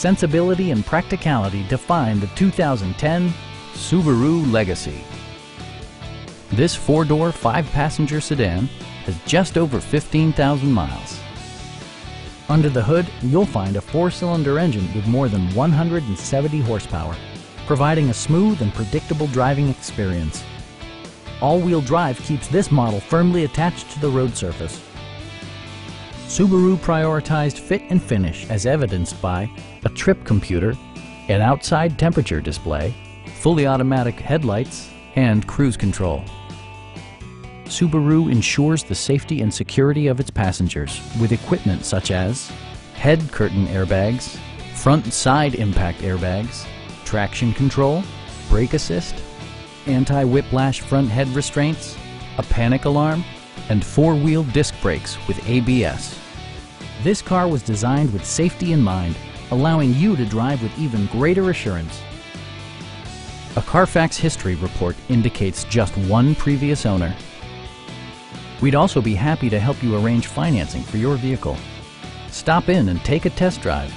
Sensibility and practicality define the 2010 Subaru Legacy. This four-door, five-passenger sedan has just over 15,000 miles. Under the hood, you'll find a four-cylinder engine with more than 170 horsepower, providing a smooth and predictable driving experience. All-wheel drive keeps this model firmly attached to the road surface. Subaru prioritized fit and finish as evidenced by a trip computer, an outside temperature display, fully automatic headlights, and cruise control. Subaru ensures the safety and security of its passengers with equipment such as head curtain airbags, front and side impact airbags, traction control, brake assist, anti-whiplash front head restraints, a panic alarm, and four-wheel disc brakes with ABS. This car was designed with safety in mind, allowing you to drive with even greater assurance. A Carfax history report indicates just one previous owner. We'd also be happy to help you arrange financing for your vehicle. Stop in and take a test drive.